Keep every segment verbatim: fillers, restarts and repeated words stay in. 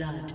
blood.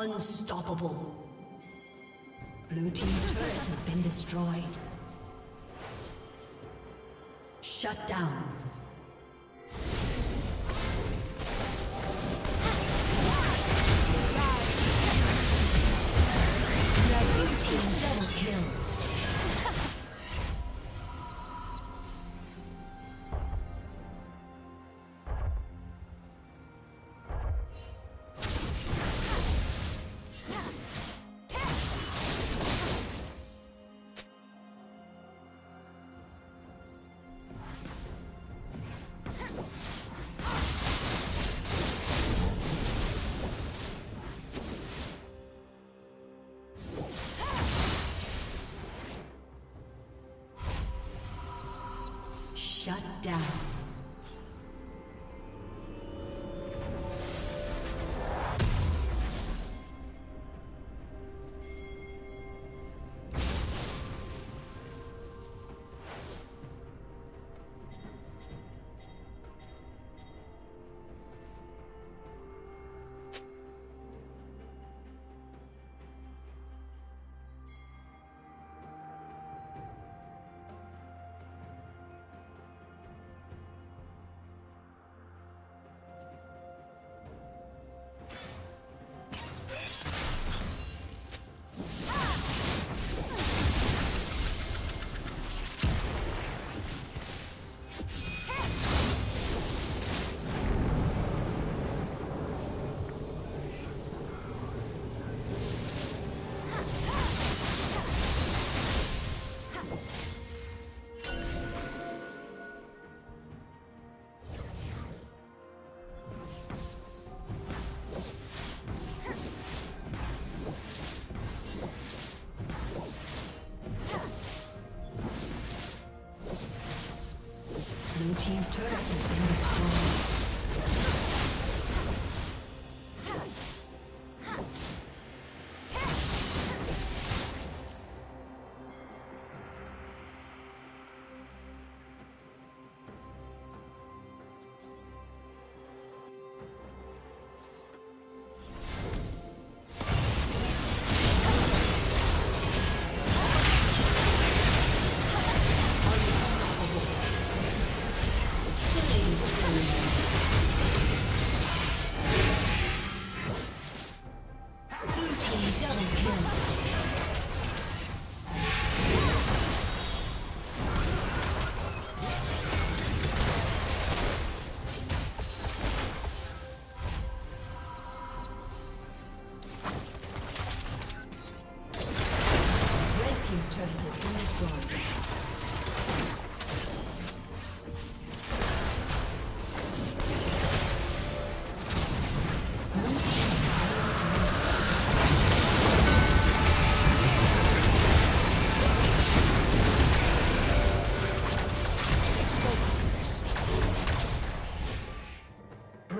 Unstoppable. Blue team's turret has been destroyed. Shut down. Blue team double kill. Shut down. Blue team's turret has been destroyed.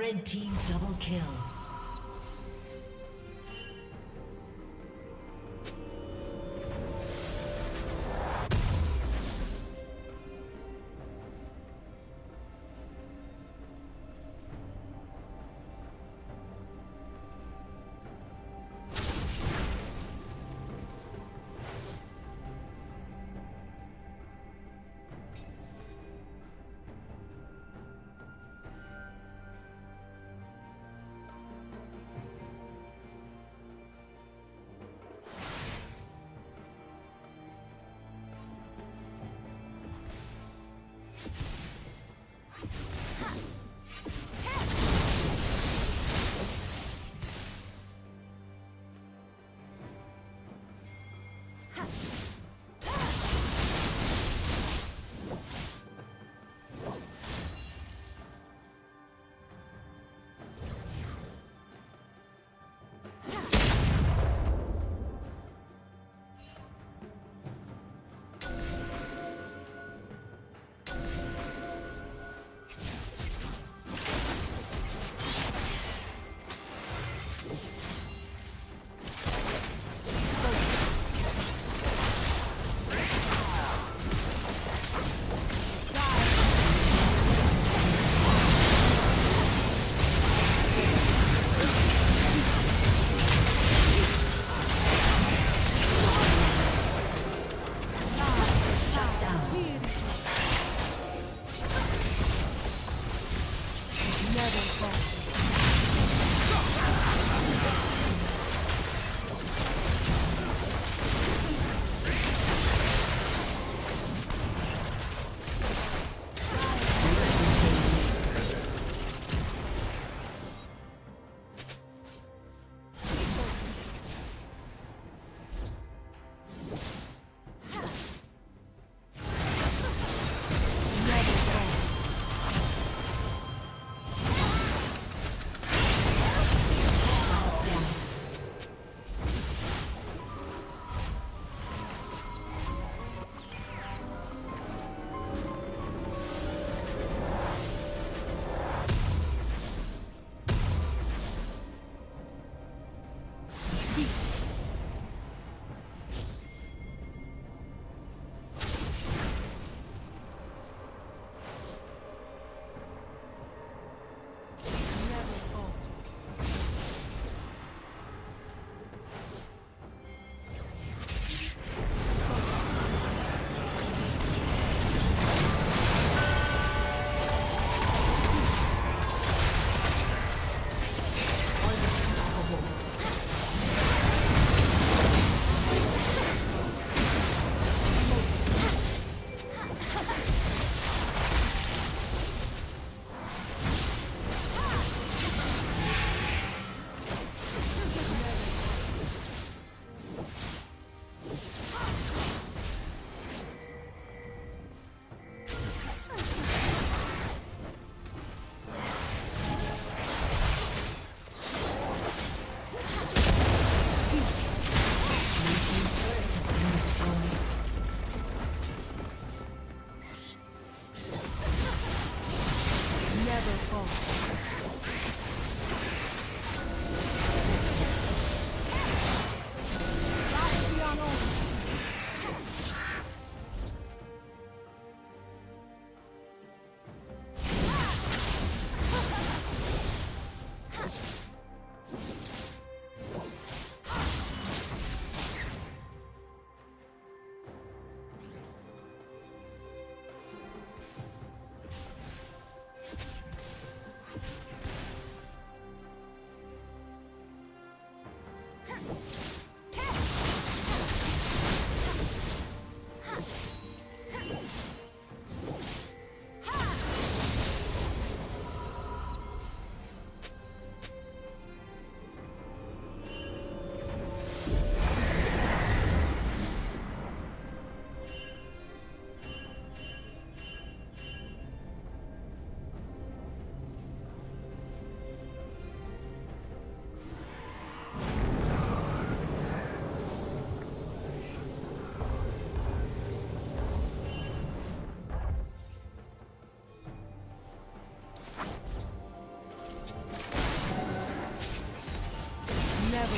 Red team double kill.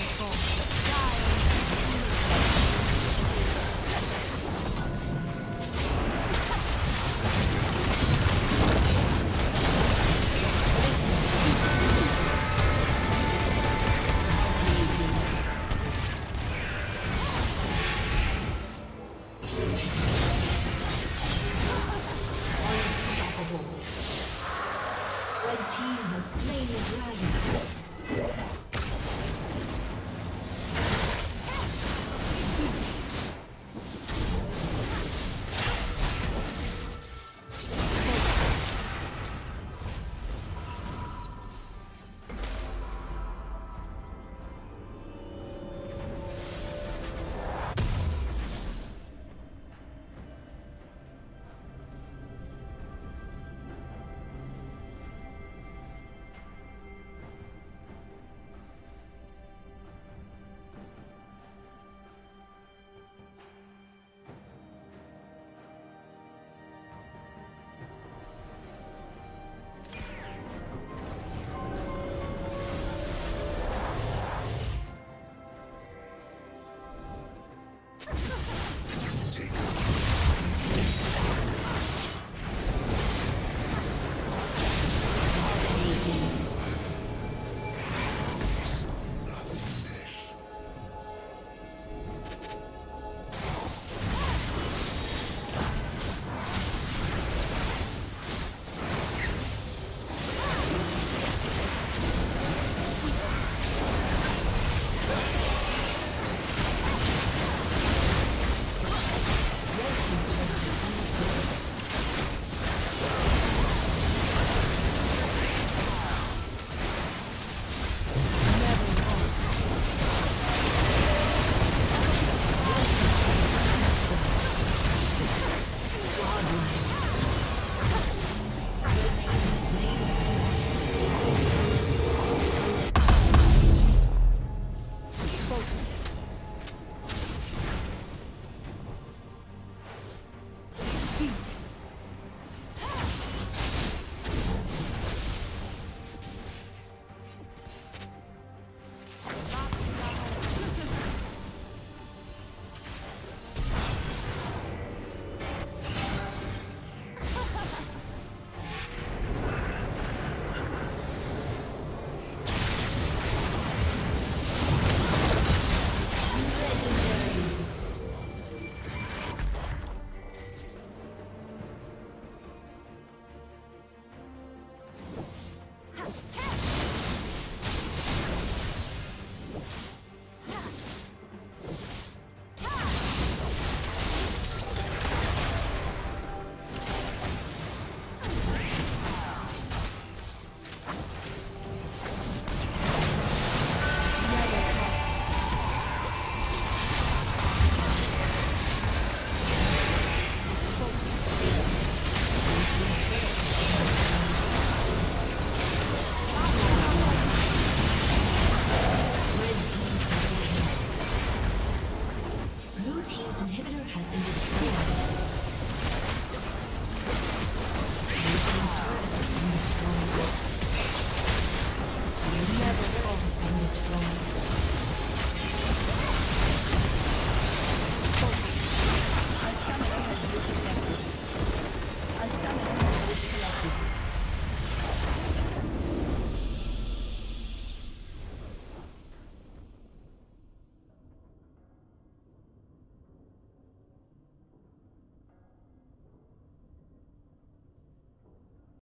Red team has slain the dragon.